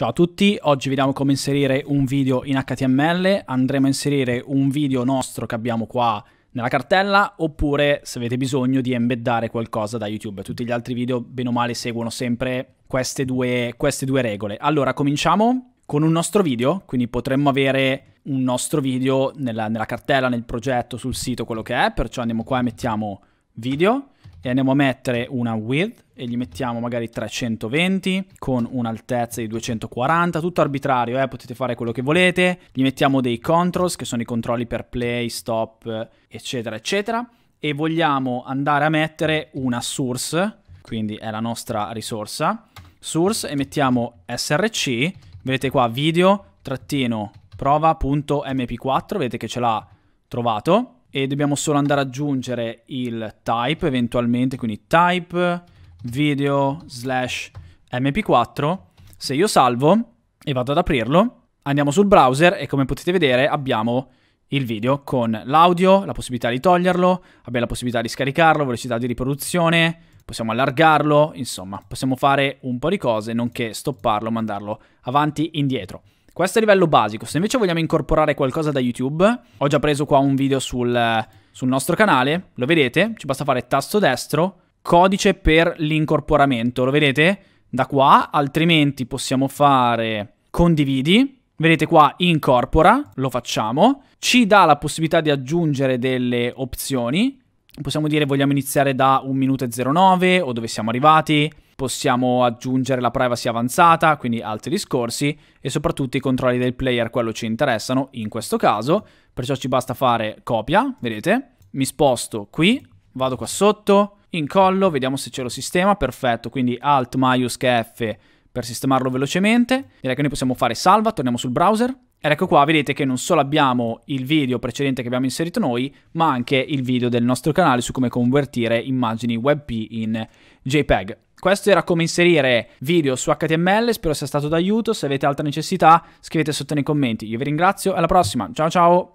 Ciao a tutti, oggi vediamo come inserire un video in HTML. Andremo a inserire un video nostro che abbiamo qua nella cartella, oppure se avete bisogno di embeddare qualcosa da YouTube. Tutti gli altri video bene o male seguono sempre queste due regole. Allora cominciamo con un nostro video, quindi potremmo avere un nostro video nella cartella, nel progetto, sul sito, quello che è. Perciò andiamo qua e mettiamo video e andiamo a mettere una width e gli mettiamo magari 320 con un'altezza di 240, tutto arbitrario, potete fare quello che volete. Gli mettiamo dei controls che sono i controlli per play, stop, eccetera eccetera, e vogliamo andare a mettere una source, quindi è la nostra risorsa source, e mettiamo src, vedete qua video-prova.mp4, vedete che ce l'ha trovato. E dobbiamo solo andare ad aggiungere il type eventualmente, quindi type video/mp4. Se io salvo e vado ad aprirlo, andiamo sul browser e come potete vedere abbiamo il video con l'audio, la possibilità di toglierlo, abbiamo la possibilità di scaricarlo, velocità di riproduzione, possiamo allargarlo, insomma possiamo fare un po' di cose, nonché stopparlo, mandarlo avanti e indietro. Questo è il livello basico. Se invece vogliamo incorporare qualcosa da YouTube, ho già preso qua un video sul nostro canale, lo vedete? Ci basta fare tasto destro, codice per l'incorporamento, lo vedete? Da qua, altrimenti possiamo fare condividi, vedete qua incorpora, lo facciamo, ci dà la possibilità di aggiungere delle opzioni, possiamo dire vogliamo iniziare da 1 minuto e 09 o dove siamo arrivati. Possiamo aggiungere la privacy avanzata, quindi altri discorsi, e soprattutto i controlli del player, quello ci interessano in questo caso, perciò ci basta fare copia, vedete? Mi sposto qui, vado qua sotto, incollo, vediamo se ce lo sistema, perfetto, quindi Alt maiusca F per sistemarlo velocemente. Direi che noi possiamo fare salva, torniamo sul browser. Ed ecco qua, vedete che non solo abbiamo il video precedente che abbiamo inserito noi, ma anche il video del nostro canale su come convertire immagini WebP in JPEG. Questo era come inserire video su HTML, spero sia stato d'aiuto. Se avete altre necessità scrivete sotto nei commenti. Io vi ringrazio, alla prossima, ciao ciao!